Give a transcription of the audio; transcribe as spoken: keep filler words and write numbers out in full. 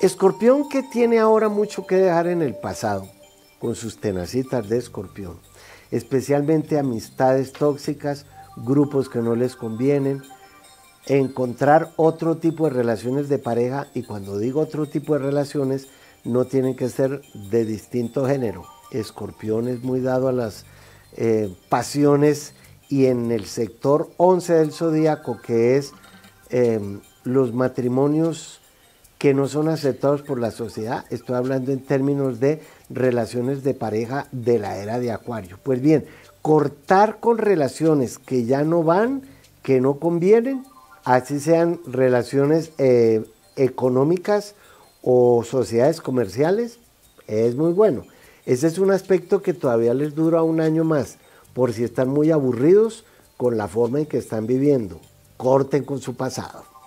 Escorpión que tiene ahora mucho que dejar en el pasado, con sus tenacitas de escorpión, especialmente amistades tóxicas, grupos que no les convienen, encontrar otro tipo de relaciones de pareja, y cuando digo otro tipo de relaciones, no tienen que ser de distinto género. Escorpión es muy dado a las eh, pasiones, y en el sector once del zodíaco, que es eh, los matrimonios que no son aceptados por la sociedad, estoy hablando en términos de relaciones de pareja de la era de Acuario. Pues bien, cortar con relaciones que ya no van, que no convienen, así sean relaciones eh, económicas o sociedades comerciales, es muy bueno. Ese es un aspecto que todavía les dura un año más, por si están muy aburridos con la forma en que están viviendo. Corten con su pasado.